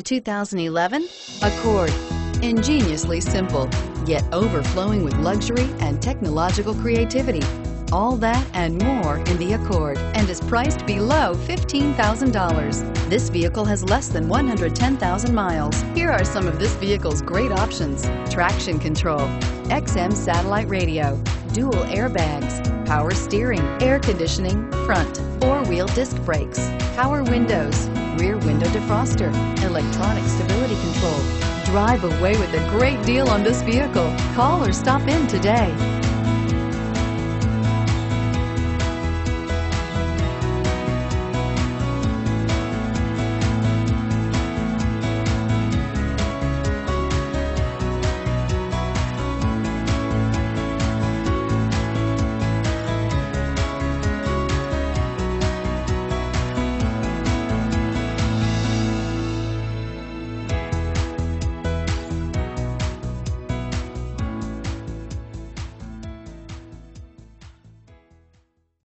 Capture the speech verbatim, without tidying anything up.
The two thousand eleven Accord. Ingeniously simple, yet overflowing with luxury and technological creativity. All that and more in the Accord, and is priced below fifteen thousand dollars. This vehicle has less than one hundred ten thousand miles. Here are some of this vehicle's great options: traction control, X M satellite radio, dual airbags, power steering, air conditioning, front, four-wheel disc brakes, power windows, rear window defroster, electronic stability control. Drive away with a great deal on this vehicle. Call or stop in today.